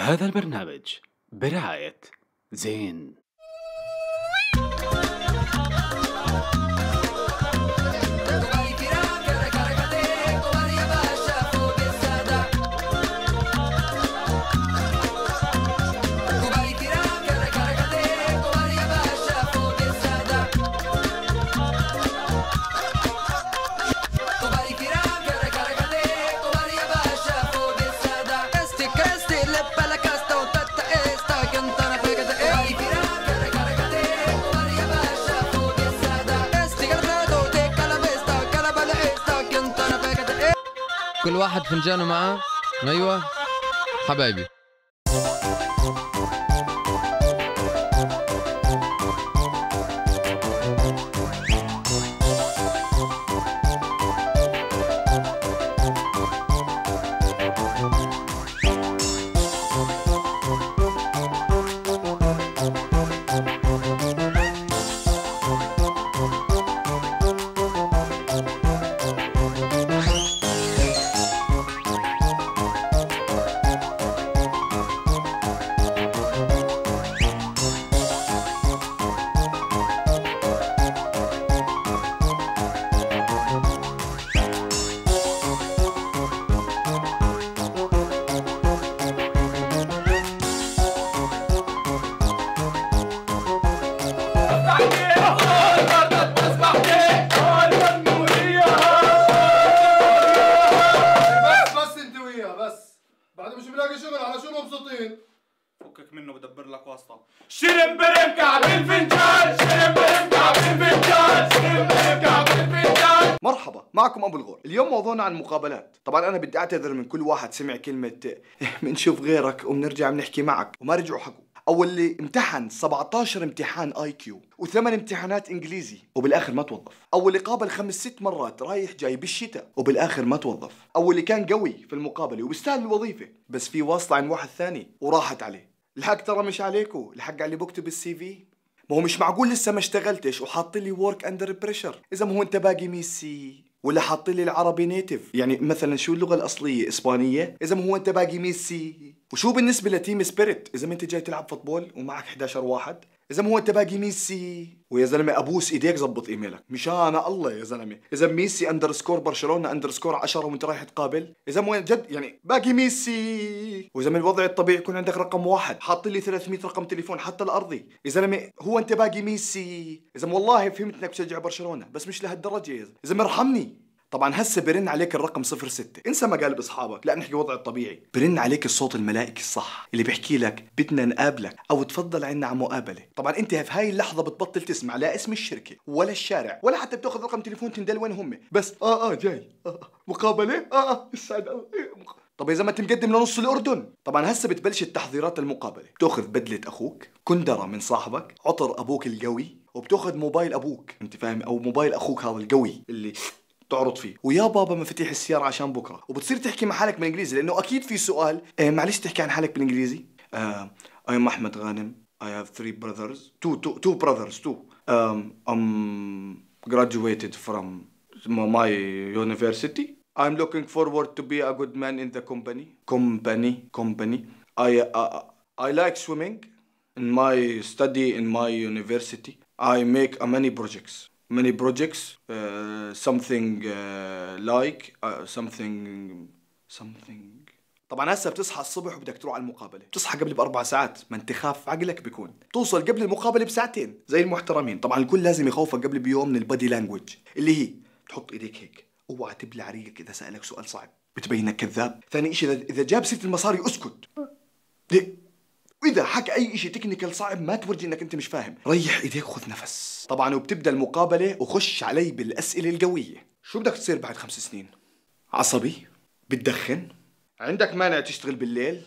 هذا البرنامج برعاية زين. كل واحد فنجانه معاه. ايوه حبايبي. مرحبا، معكم أبو الغور. اليوم موضوعنا عن المقابلات. طبعا أنا بدي أعتذر من كل واحد سمع كلمة بنشوف غيرك وبنرجع بنحكي معك وما رجعوا حكوا، أو اللي امتحن 17 امتحان IQ وثمان امتحانات إنجليزي وبالآخر ما توظف، أو اللي قابل 5-6 مرات رايح جاي بالشتاء وبالآخر ما توظف، أو اللي كان قوي في المقابلة وبيستاهل الوظيفة بس في واسطة عن واحد ثاني وراحت عليه. الحق ترى مش عليكو، الحق على اللي بكتب السي في. ما هو مش معقول لسه ما اشتغلتش وحاط لي ورك اندر بريشر. اذا ما هو انت باقي ميسي، ولا حاط لي العربي نيتف، يعني مثلا شو اللغه الاصليه اسبانيه؟ اذا ما هو انت باقي ميسي. وشو بالنسبه لتيم سبيريت؟ اذا ما انت جاي تلعب فوتبول ومعك 11 واحد، اذا ما هو انت باقي ميسي. ويا زلمه ابوس ايديك زبط ايميلك مشان الله يا زلمه. اذا ميسي اندرسكور برشلونه اندرسكور 10 وانت رايح تقابل، اذا ما جد يعني باقي ميسي. واذا من الوضع الطبيعي يكون عندك رقم واحد، حاط لي 300 رقم تليفون حتى الارضي، يا زلمه هو انت باقي ميسي. اذا والله فهمت انك بتشجع برشلونه بس مش لهالدرجه يا زلمه، ارحمني. طبعا هسه برن عليك الرقم 06، انسى ما قال باصحابك، لا نحكي وضع الطبيعي. برن عليك الصوت الملائكي الصح اللي بيحكي لك بدنا نقابلك او تفضل عنا على مقابله. طبعا انت في هاي اللحظه بتبطل تسمع لا اسم الشركه ولا الشارع ولا حتى بتاخذ رقم تليفون تندل وين هم، بس جاي مقابله يسعد الله. طب اذا ما انت مقدم لنص الاردن. طبعا هسه بتبلش التحضيرات المقابله، بتاخذ بدله اخوك، كندره من صاحبك، عطر ابوك القوي، وبتاخذ موبايل ابوك، انت فاهم، او موبايل اخوك هذا القوي اللي تعرض فيه، ويا بابا مفاتيح السيارة عشان بكره. وبتصير تحكي مع حالك بالانجليزي لانه اكيد في سؤال. معلش تحكي عن حالك بالانجليزي. I'm احمد غانم. I have 3 brothers. Two brothers. I'm graduated from my university. I'm looking forward to be a good man in the company. I like swimming in my study in my university. I make many projects, something. طبعا هسه بتصحى الصبح وبدك تروح على المقابله، بتصحى قبل ب4 ساعات، ما انت خاف عقلك بيكون، توصل قبل المقابله ب2 ساعة زي المحترمين. طبعا الكل لازم يخوفك قبل بيوم من البادي لانجوج اللي هي بتحط ايديك هيك، اوعى تبلع ريقك اذا سالك سؤال صعب، بتبين انك كذاب. ثاني شيء اذا جاب سيره المصاري اسكت. ليه؟ وإذا حكى أي شيء تكنيكال صعب ما تورجي إنك أنت مش فاهم، ريح إيديك وخذ نفس. طبعاً وبتبدأ المقابلة وخش علي بالأسئلة القوية. شو بدك تصير بعد 5 سنين؟ عصبي؟ بتدخن؟ عندك مانع تشتغل بالليل؟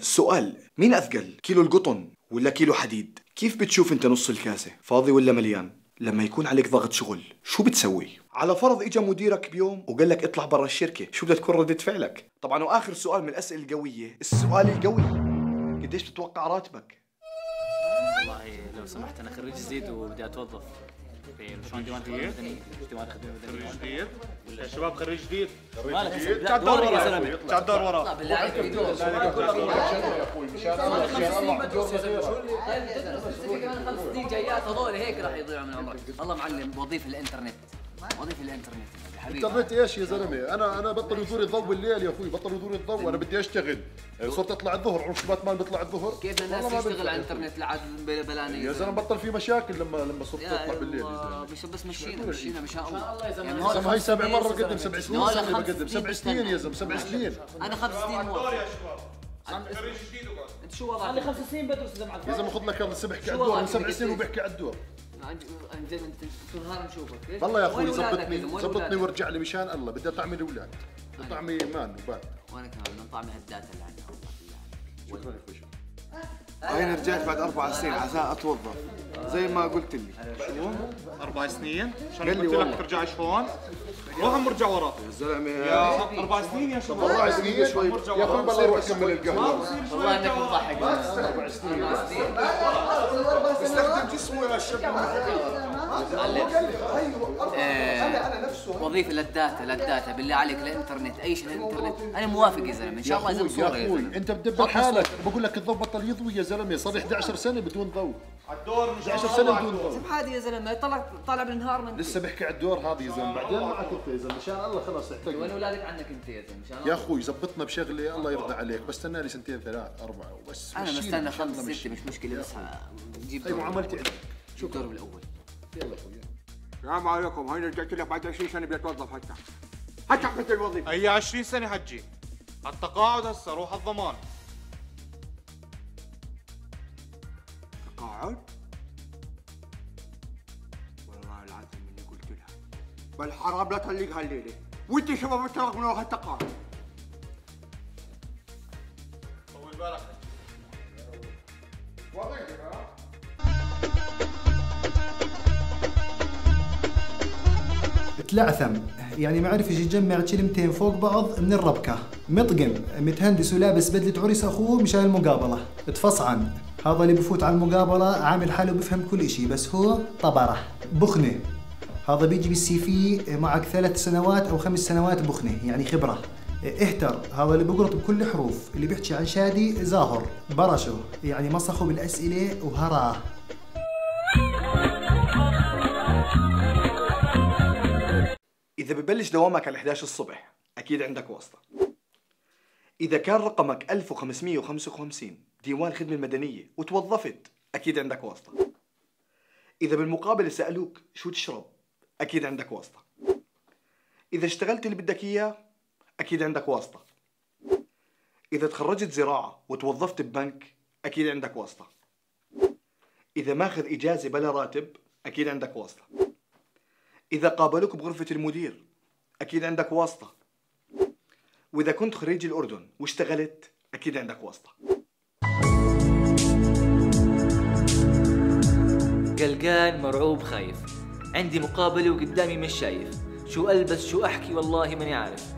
سؤال، مين أثقل؟ كيلو القطن ولا كيلو حديد؟ كيف بتشوف أنت نص الكاسة؟ فاضي ولا مليان؟ لما يكون عليك ضغط شغل، شو بتسوي؟ على فرض إجا مديرك بيوم وقال لك اطلع برا الشركة، شو بدها تكون ردة فعلك؟ طبعاً وآخر سؤال من الأسئلة القوية، السؤال القوي، قديش بتتوقع راتبك؟ والله لو سمحت انا خريج زيد وبدي اتوظف. خريج جديد يا شباب، خريج جديد تاع الدور ورا يا زلمه، تاع الدور ورا. لا بالله عليك بدور يا اخوي، مشان الله بدور كمان 5 سنين جايات هذول هيك راح يضيعوا من عمرك. الله معلم، وظيفه الانترنت، وظيفه الانترنت حبيبي. انترنت ايش يا زلمه؟ انا بطل يدور الضوء بالليل يا اخوي، بطل يدور الضوء، انا بدي اشتغل. صرت اطلع الظهر، عمر شباب ما بيطلع الظهر. كيف الناس تشتغل على الانترنت لعاد بلاني يا زلمه؟ بطل في مشاكل لما صرت اطلع بالليل يا زلمه. بس مشينا مشاء الله يا زلمه. هي 7 مرات بقدم، 7 سنين صار بقدم، 7 سنين يا زلمه، 7 سنين. انا 5 سنين دور يا شباب، خريج جديد. انت شو وضعك؟ انا 5 سنين بدرس يا زلمه. يا زلمه خذ لك يلا بحكي على الدور، من 7 سنين وبحكي على الدور. انت كل نهار نشوفك. والله يا اخوي زبطني وارجع لي، مشان الله بدي اطعمي الاولاد، طعمي مان وبان. وانا كمان بدنا نطعمي هالداتا اللي عندها. والله شكرا يا اخوي. انا رجعت بعد 4 سنين عشان اتوظف زي ما قلت لي. شو 4 سنين؟ عشان قلت لك ترجعش هون، روح مرجع ورا يا زلمه. يا 4 سنين يا شباب، 4 سنين شوي يا اخوي، بصير روح كمل القهوه. والله انك بتضحك. 4 سنين استخدم جسمه يا شباب. انا نفسه وظيفه للداتا بالله عليك، للانترنت، اي شيء للانترنت انا موافق يا زلمه. ان شاء الله لازم صوره يا زلمه. انت بدبر حالك، بقول لك الضوء بطل يضوي يا زلمه، صار لي 11 سنه بدون ضوء. على الدور 11 سنه بدون ضوء. شوف هذه يا زلمه، طالع بالنهار من لسه بحكي على الدور هذه يا زلمه، بعدين معك انت يا زلمه، مشان الله خلص احتاج. وين اولادك عنك انت يا زلمه؟ مشان الله يا اخوي زبطنا بشغله، الله يرضى عليك، بستنى لي 2 3 4 وبس. انا بستنى 5 6 مش مشكله، بس جيب دور. اي معاملتي عندك شو الدور بالاول. يلا اخوي السلام عليكم. هيني رجعت لك بعد 20 سنه بدي اتوظف. حتى حقت الوظيفه هي 20 سنه حجي، التقاعد هسه، روح الضمان. تقاعد؟ والله العظيم اني قلت لها بالحرام لا تطلقها الليله، وانت شباب بتطلق من وراء التقاعد. طول بالك حجي، وظيفه تلعثم يعني ما عرفش يجمع كلمتين فوق بعض من الربكه. مطقم متهندس ولابس بدله عرس اخوه مشان المقابله. تفصعن هذا اللي بفوت على المقابله عامل حاله بفهم كل شيء، بس هو طبره. بخنه هذا بيجي بالسي في معك 3 سنوات او 5 سنوات بخنه يعني خبره. اهتر هذا اللي بقرط بكل حروف، اللي بيحكي عن شادي زاهر. برشه يعني مسخه بالاسئله وهراه. إذا ببلش دوامك على 11 الصبح أكيد عندك واسطة. إذا كان رقمك 1555 ديوان خدمة المدنية وتوظفت أكيد عندك واسطة. إذا بالمقابل سألوك شو تشرب أكيد عندك واسطة. إذا اشتغلت اللي بدك إياه أكيد عندك واسطة. إذا تخرجت زراعة وتوظفت ببنك أكيد عندك واسطة. إذا ماخذ إجازة بلا راتب أكيد عندك واسطة. إذا قابلوك بغرفة المدير أكيد عندك واسطة. وإذا كنت خريج الأردن واشتغلت أكيد عندك واسطة. قلقان مرعوب خايف، عندي مقابلة وقدامي مش شايف، شو ألبس شو أحكي والله ماني عارف.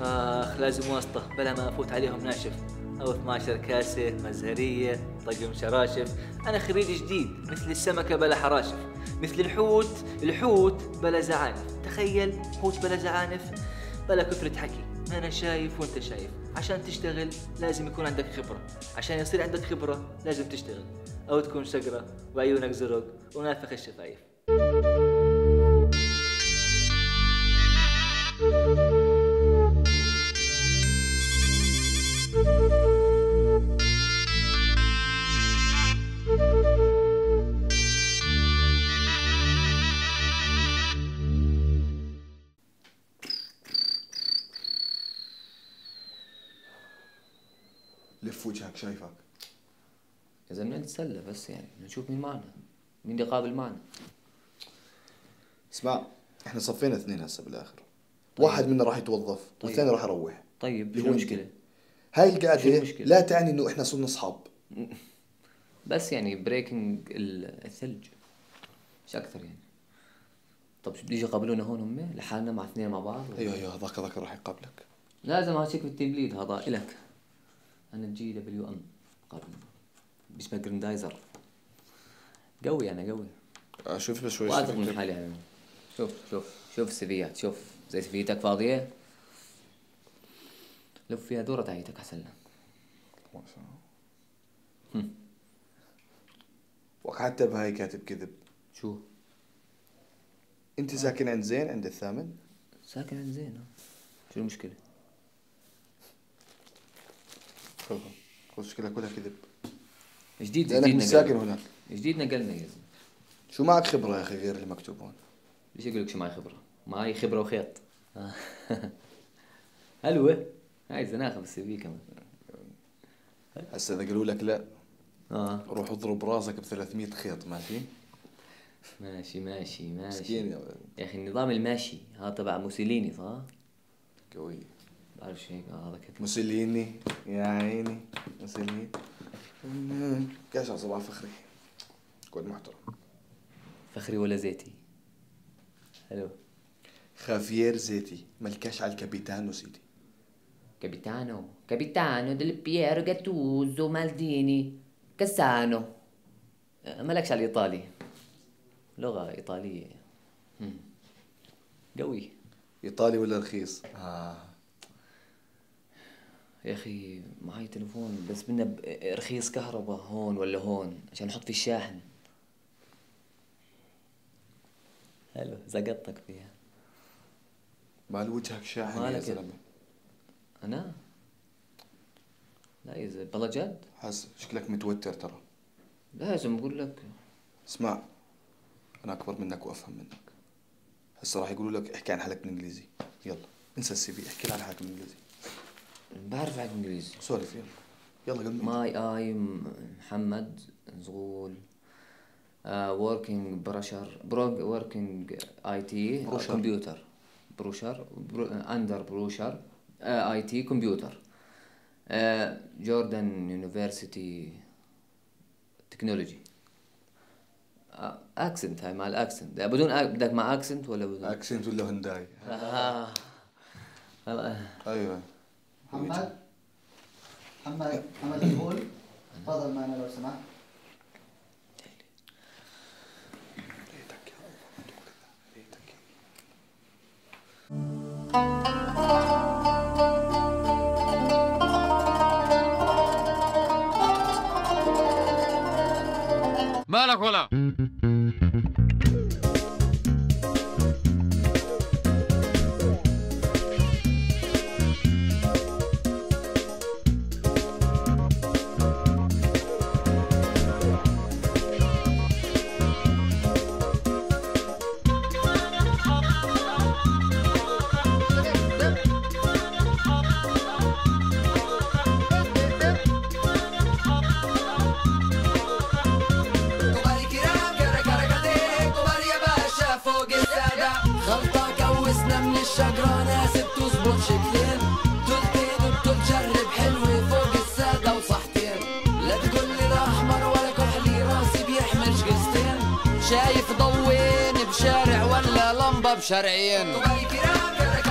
آخ لازم واسطة بلا ما أفوت عليهم ناشف، أو 12 كاسة مزهرية طقم شراشف. أنا خريج جديد مثل السمكة بلا حراشف، مثل الحوت بلا زعانف. تخيل حوت بلا زعانف، بلا كثرة حكي، أنا شايف وأنت شايف. عشان تشتغل لازم يكون عندك خبرة، عشان يصير عندك خبرة لازم تشتغل، أو تكون شقرة وعيونك زرق ونافخ الشفايف. لف وجهك شايفك يا زلمه، نتسلى بس يعني، نشوف مين معنا، مين اللي قابل معنا. اسمع احنا صفينا 2 هسه بالاخر. طيب. واحد منا راح يتوظف والثاني راح يروح. طيب شو المشكله؟ هاي القعده لا تعني انه احنا صرنا اصحاب. بس يعني بريكنج الثلج مش اكثر يعني. طب شو بده يجي يقابلونا هون هم لحالنا مع 2 مع بعض؟ ايوه هذاك راح يقابلك. لازم هاشيك بالتبليد هذا الك. أنا جي دبليو أم قابل باسمه جراندايزر. قوي أنا قوي اشوف بس شوي. واثق من حالي انا. شوف شوف شوف السيفيات، شوف زي سيفيتك فاضيه. لف فيها دوره تعيتك احسن لك. ما شاء الله. وقعدت بهاي كاتب كذب. شو؟ انت ساكن عند زين عند الثامن؟ ساكن عند زين. شو المشكله؟ خلص مشكله كلها كذب. جديد لانك مش ساكن هناك. جديد نقلنا يا زلمه. شو معك خبره يا اخي غير اللي مكتوب هون؟ ليش اقول لك شو معي خبره؟ معي خبره وخيط. حلوه هاي زناخه بالسي في كمان. هسه اذا قالوا لك لا روح اضرب راسك ب 300 خيط. ماشي ماشي ماشي ماشي. مسكين يا اخي النظام الماشي هذا تبع موسوليني صح؟ قوي بعرف شو هيك. هذا كتب موسوليني يا عيني موسوليني. كاشر صباح فخري كون محترم. فخري ولا زيتي؟ الو خافيير زيتي ملكاش على الكابيتانو سيدي. كابيتانو كابيتانو ديل بييرو جاتوزو مالديني كاسانو. مالكش على الايطالي، لغه ايطاليه. قوي. ايطالي ولا رخيص؟ يا اخي معي تليفون بس بدنا رخيص كهرباء هون ولا هون عشان نحط فيه الشاحن. حلو زقطتك فيها. مال وجهك شاحن يا زلمه. انا؟ لا يا زلمه والله جد؟ حس شكلك متوتر ترى. لازم اقول لك. اسمع انا اكبر منك وافهم منك. هسه راح يقولوا لك احكي عن حالك بالانجليزي. يلا انسى السي في، احكي لي عن حالك بالانجليزي. بعرف على الانجليزي. سولف يلا يلا قدمي. ماي اي محمد زغول وركينج برشر بروج وركينج اي تي كمبيوتر بروشر اندر بروشر اي تي كمبيوتر جوردن يونيفرسيتي تكنولوجي. اكسنت هاي مع الاكسنت بدون بدك مع اكسنت ولا بدون اكسنت ولا هنداي؟ ايوه محمد محمد زغول تفضل معنا لو سمحت. ليتك يا الله ليتك يا الله. مالك ولا شايف ضوين بشارع ولا لمبة بشرعين.